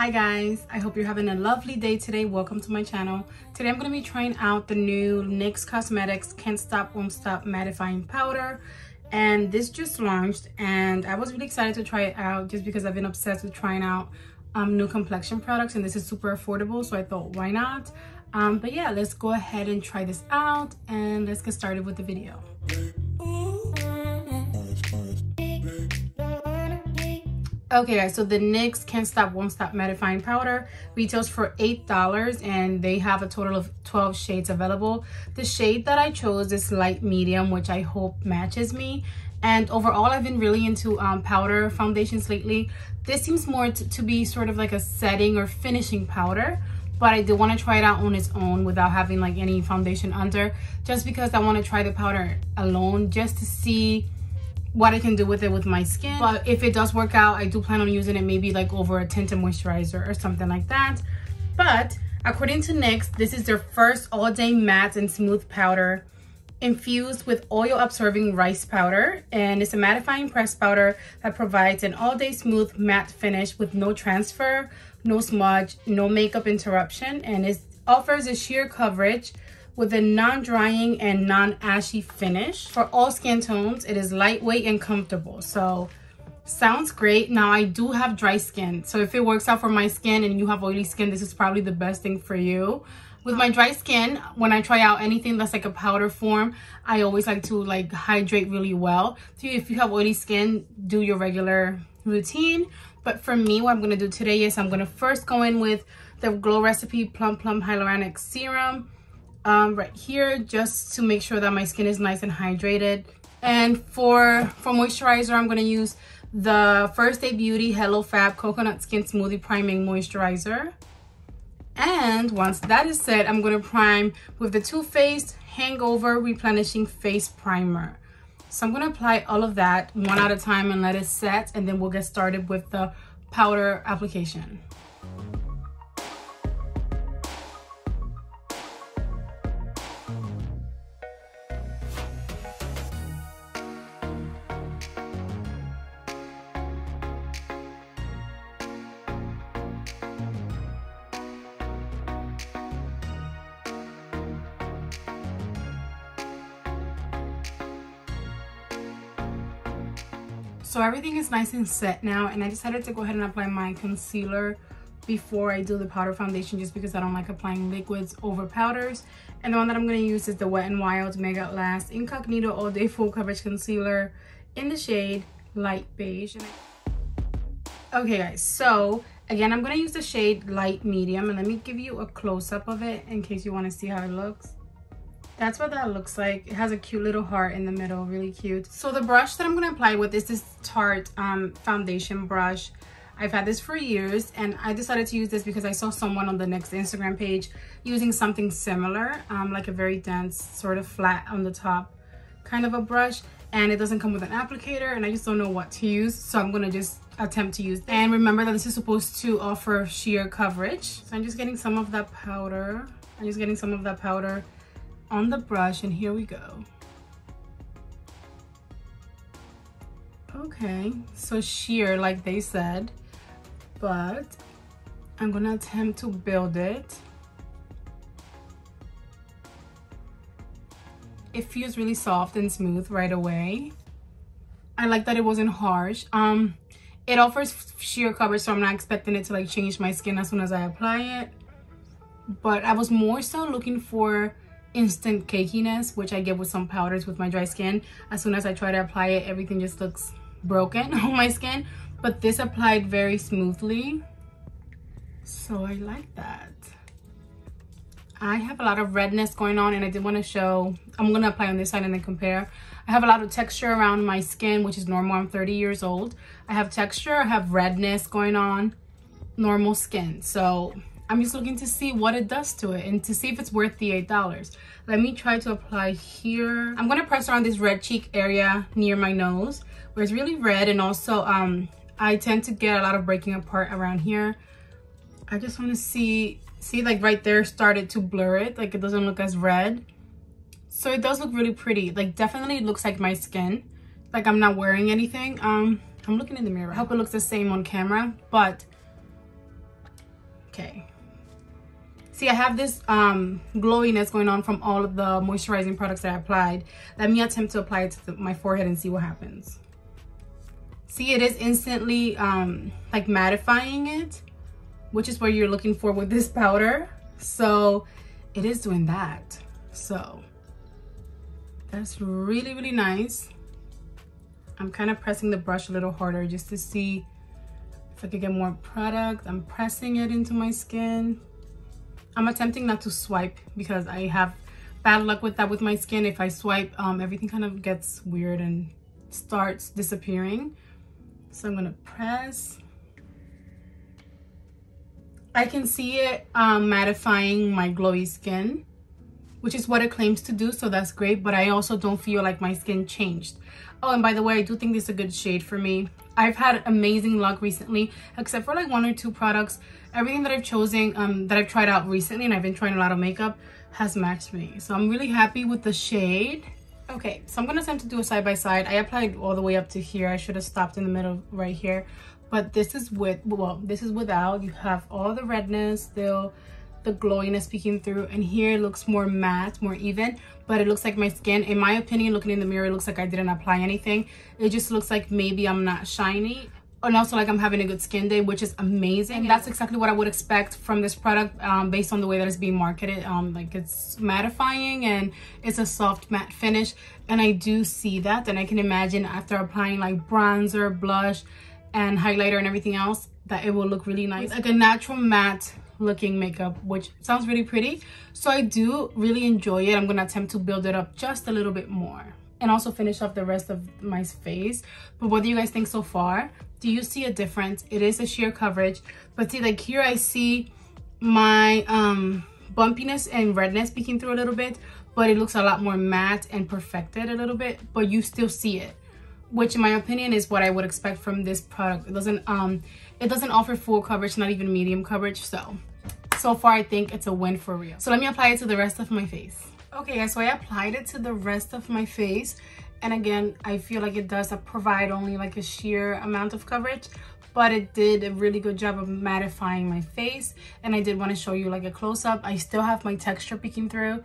Hi guys, I hope you're having a lovely day today. Welcome to my channel. Today I'm going to be trying out the new NYX Cosmetics Can't Stop Won't Stop Mattifying Powder, and this just launched and I was really excited to try it out just because I've been obsessed with trying out new complexion products, and this is super affordable, so I thought why not. But yeah, let's go ahead and try this out and let's get started with the video. Okay guys, so the NYX Can't Stop Won't Stop Mattifying Powder retails for $8 and they have a total of 12 shades available. The shade that I chose is light medium, which I hope matches me. And overall, I've been really into powder foundations lately. This seems more to be sort of like a setting or finishing powder, but I did want to try it out on its own without having like any foundation under, just because I want to try the powder alone just to see what I can do with it with my skin. But if it does work out, I do plan on using it maybe like over a tinted moisturizer or something like that. But according to NYX, this is their first all-day matte and smooth powder infused with oil-absorbing rice powder, and it's a mattifying pressed powder that provides an all-day smooth matte finish with no transfer, no smudge, no makeup interruption, and it offers a sheer coverage with a non-drying and non-ashy finish. For all skin tones, it is lightweight and comfortable. So, sounds great. Now, I do have dry skin. So if it works out for my skin and you have oily skin, this is probably the best thing for you. With my dry skin, when I try out anything that's like a powder form, I always like to like hydrate really well. So if you have oily skin, do your regular routine. But for me, what I'm gonna do today is I'm gonna first go in with the Glow Recipe Plum Plum Hyaluronic Serum. Right here, just to make sure that my skin is nice and hydrated. And for moisturizer, I'm going to use the First Aid Beauty Hello Fab Coconut Skin Smoothie Priming Moisturizer. And once that is set, I'm going to prime with the Too Faced Hangover Replenishing Face Primer. So I'm going to apply all of that one at a time and let it set, and then we'll get started with the powder application. So everything is nice and set now, and I decided to go ahead and apply my concealer before I do the powder foundation just because I don't like applying liquids over powders. And the one that I'm going to use is the Wet n Wild Mega Last Incognito All Day Full Coverage Concealer in the shade Light Beige. Okay guys, so again, I'm going to use the shade Light Medium, and let me give you a close-up of it in case you want to see how it looks. That's what that looks like. It has a cute little heart in the middle, really cute. So the brush that I'm gonna apply with is this Tarte foundation brush. I've had this for years, and I decided to use this because I saw someone on the NYX Instagram page using something similar, like a very dense, sort of flat on the top kind of a brush, and it doesn't come with an applicator, and I just don't know what to use, so I'm gonna just attempt to use this. And remember that this is supposed to offer sheer coverage. So I'm just getting some of that powder. On the brush, and here we go. Okay, so sheer like they said, but I'm gonna attempt to build it. It feels really soft and smooth right away. I like that it wasn't harsh. It offers sheer coverage, so I'm not expecting it to like change my skin as soon as I apply it, but I was more so looking for instant cakiness, which I get with some powders with my dry skin. As soon as I try to apply it, everything just looks broken on my skin, but this applied very smoothly, so I like that. I have a lot of redness going on, and I did want to show, I'm going to apply on this side and then compare. I have a lot of texture around my skin, which is normal. I'm 30 years old. I have texture, I have redness going on, normal skin. So I'm just looking to see what it does to it and to see if it's worth the $8. Let me try to apply here. I'm gonna press around this red cheek area near my nose where it's really red, and also I tend to get a lot of breaking apart around here. I just wanna see like right there started to blur it, like it doesn't look as red. So it does look really pretty. Like definitely it looks like my skin. Like I'm not wearing anything. I'm looking in the mirror. I hope it looks the same on camera, but okay. See, I have this glowiness going on from all of the moisturizing products that I applied. Let me attempt to apply it to my forehead and see what happens. See, it is instantly like mattifying it, which is what you're looking for with this powder. So it is doing that. So that's really, really nice. I'm kind of pressing the brush a little harder just to see if I could get more product. I'm pressing it into my skin. I'm attempting not to swipe because I have bad luck with that with my skin. If I swipe, everything kind of gets weird and starts disappearing. So I'm gonna press. I can see it mattifying my glowy skin, which is what it claims to do, so that's great, but I also don't feel like my skin changed. Oh, and by the way, I do think this is a good shade for me. I've had amazing luck recently, except for like one or two products. Everything that I've chosen, that I've tried out recently, and I've been trying a lot of makeup, has matched me. So I'm really happy with the shade. Okay, so I'm gonna attempt to do a side-by-side. I applied all the way up to here. I should have stopped in the middle right here. But this is with, well, this is without. You have all the redness still, the glowiness peeking through, and here it looks more matte, more even, but it looks like my skin, in my opinion, looking in the mirror, it looks like I didn't apply anything. It just looks like maybe I'm not shiny, and also like I'm having a good skin day, which is amazing. And that's exactly what I would expect from this product, based on the way that it's being marketed. Like, it's mattifying and it's a soft matte finish, and I do see that. And I can imagine after applying like bronzer, blush, and highlighter and everything else, that it will look really nice, like a natural matte looking makeup, which sounds really pretty. So I do really enjoy it. I'm gonna attempt to build it up just a little bit more and also finish off the rest of my face. But what do you guys think so far? Do you see a difference? It is a sheer coverage, but see, like here I see my bumpiness and redness peeking through a little bit, but it looks a lot more matte and perfected a little bit, but you still see it, which in my opinion is what I would expect from this product. It doesn't offer full coverage, not even medium coverage. So far I think it's a win for real. So let me apply it to the rest of my face. Okay guys, so I applied it to the rest of my face, and again, I feel like it does provide only like a sheer amount of coverage, but it did a really good job of mattifying my face. And I did want to show you like a close-up. I still have my texture peeking through,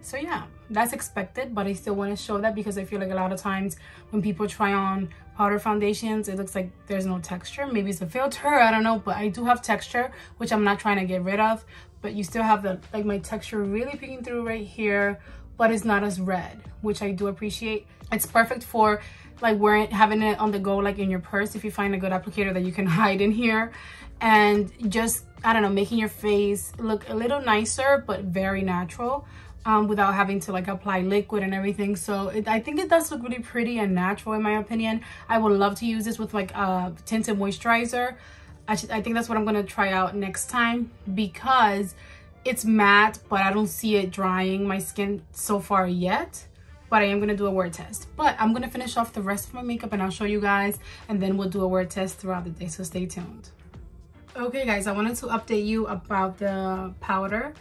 so yeah, that's expected, but I still want to show that because I feel like a lot of times when people try on powder foundations, it looks like there's no texture. Maybe it's a filter, I don't know, but I do have texture, which I'm not trying to get rid of. But you still have the, like, my texture really peeking through right here, but it's not as red, which I do appreciate. It's perfect for like wearing, having it on the go, like in your purse, if you find a good applicator that you can hide in here, and just, I don't know, making your face look a little nicer but very natural, without having to like apply liquid and everything. So I think it does look really pretty and natural in my opinion. I would love to use this with like a tinted moisturizer. I think that's what I'm gonna try out next time, because it's matte, but I don't see it drying my skin so far yet. But I am gonna do a wear test. But I'm gonna finish off the rest of my makeup and I'll show you guys, and then we'll do a wear test throughout the day, so stay tuned. Okay guys, I wanted to update you about the powder.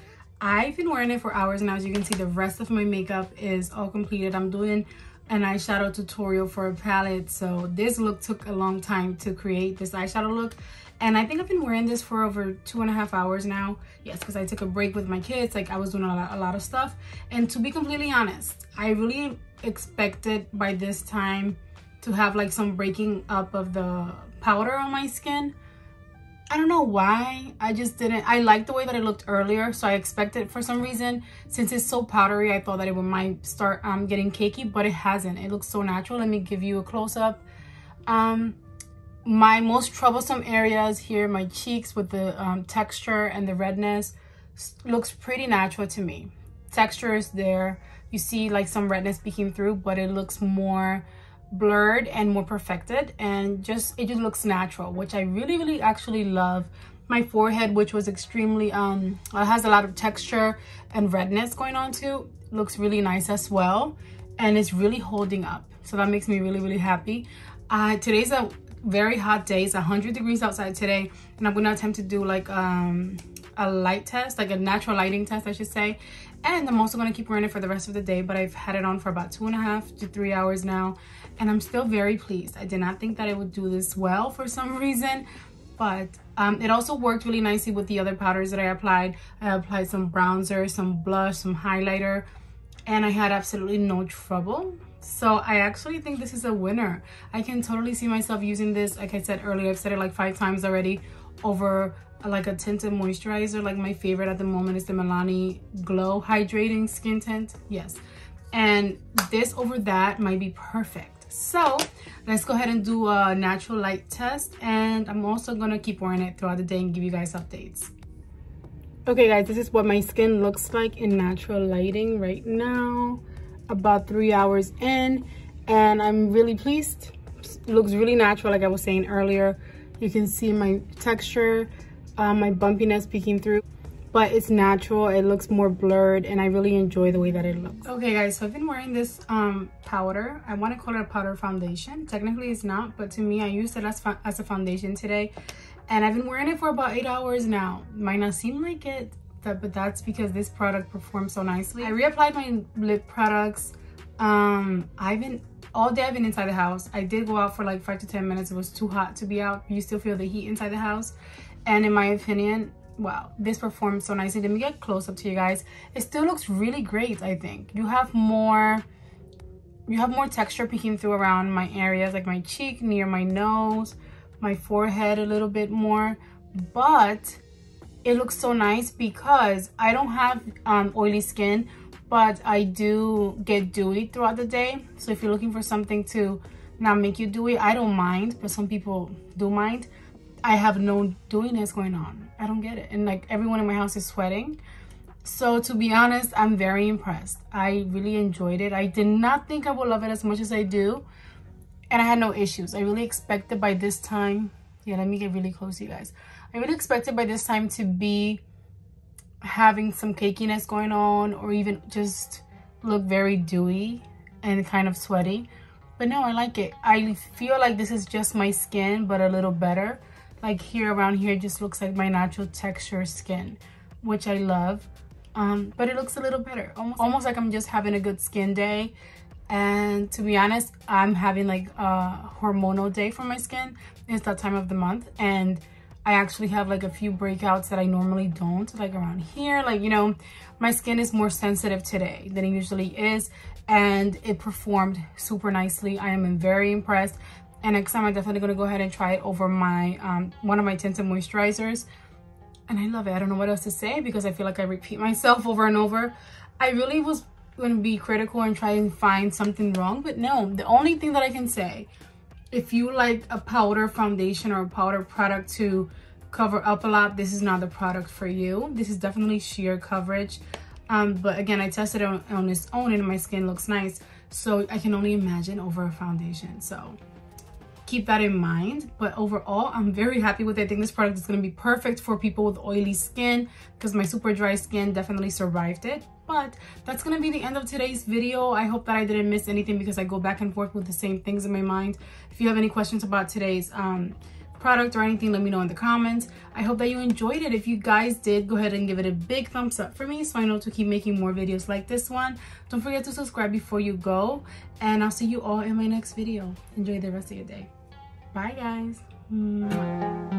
I've been wearing it for hours now. As you can see, the rest of my makeup is all completed. I'm doing an eyeshadow tutorial for a palette, so this look took a long time to create, this eyeshadow look. And I think I've been wearing this for over 2.5 hours now. Yes, because I took a break with my kids. Like, I was doing a lot of stuff. And to be completely honest, I really expected by this time to have like some breaking up of the powder on my skin. I don't know why. I just didn't. I liked the way that it looked earlier, so I expected, for some reason, since it's so powdery, I thought that it might start getting cakey, but it hasn't. It looks so natural. Let me give you a close-up. My most troublesome areas here, my cheeks with the texture and the redness, looks pretty natural to me. Texture is there. You see like some redness peeking through, but it looks more blurred and more perfected, and it just looks natural, which I really, really actually love. My forehead, which was extremely has a lot of texture and redness going on too, looks really nice as well, and it's really holding up, so that makes me really, really happy. Today's a very hot day. It's 100 degrees outside today, and I'm gonna attempt to do like a light test, like a natural lighting test I should say. And I'm also gonna keep wearing it for the rest of the day, but I've had it on for about 2.5 to 3 hours now, and I'm still very pleased. I did not think that it would do this well for some reason, but it also worked really nicely with the other powders that I applied. I applied some bronzer, some blush, some highlighter, and I had absolutely no trouble. So I actually think this is a winner. I can totally see myself using this. Like I said earlier, I've said it like 5 times already, over like a tinted moisturizer. Like my favorite at the moment is the Milani Glow Hydrating Skin Tint. Yes. And this over that might be perfect. So let's go ahead and do a natural light test, and I'm also gonna keep wearing it throughout the day and give you guys updates. Okay guys, this is what my skin looks like in natural lighting right now, about 3 hours in, and I'm really pleased. It looks really natural, like I was saying earlier. You can see my texture, my bumpiness peeking through, but it's natural. It looks more blurred, and I really enjoy the way that it looks. Okay guys, so I've been wearing this powder. I want to call it a powder foundation. Technically it's not, but to me I used it as a foundation today, and I've been wearing it for about 8 hours now. Might not seem like it, but that's because this product performed so nicely. I reapplied my lip products. All day I've been inside the house. I did go out for like 5 to 10 minutes. It was too hot to be out. You still feel the heat inside the house, and in my opinion, wow, this performed so nicely. Let me get close up to you guys. It still looks really great. I think you have more texture peeking through around my areas, like my cheek, near my nose, my forehead a little bit more, but it looks so nice because I don't have oily skin, but I do get dewy throughout the day. So if you're looking for something to not make you dewy, I don't mind, but some people do mind. I have no dewiness going on. I don't get it. And like everyone in my house is sweating. So to be honest, I'm very impressed. I really enjoyed it. I did not think I would love it as much as I do. And I had no issues. I really expected by this time. Yeah, let me get really close to you guys. I really expected by this time to be having some cakiness going on, or even just look very dewy and kind of sweaty. But no, I like it. I feel like this is just my skin, but a little better. Like here, around here, just looks like my natural texture skin, which I love, but it looks a little better, almost like I'm just having a good skin day. And to be honest, I'm having like a hormonal day for my skin. It's that time of the month, and I actually have like a few breakouts that I normally don't, like around here. Like, you know, my skin is more sensitive today than it usually is, and it performed super nicely. I am very impressed. And next time I'm definitely gonna go ahead and try it over my one of my tinted moisturizers, and I love it. I don't know what else to say because I feel like I repeat myself over and over. I really was gonna be critical and try and find something wrong, but no. The only thing that I can say, if you like a powder foundation or a powder product to cover up a lot, this is not the product for you. This is definitely sheer coverage. But again, I tested it on its own, and my skin looks nice, so I can only imagine over a foundation. So keep that in mind, but overall I'm very happy with it. I think this product is going to be perfect for people with oily skin, because my super dry skin definitely survived it. But that's going to be the end of today's video. I hope that I didn't miss anything, because I go back and forth with the same things in my mind. If you have any questions about today's product or anything, let me know in the comments. I hope that you enjoyed it. If you guys did, go ahead and give it a big thumbs up for me so I know to keep making more videos like this one. Don't forget to subscribe before you go, and I'll see you all in my next video. Enjoy the rest of your day. Bye guys.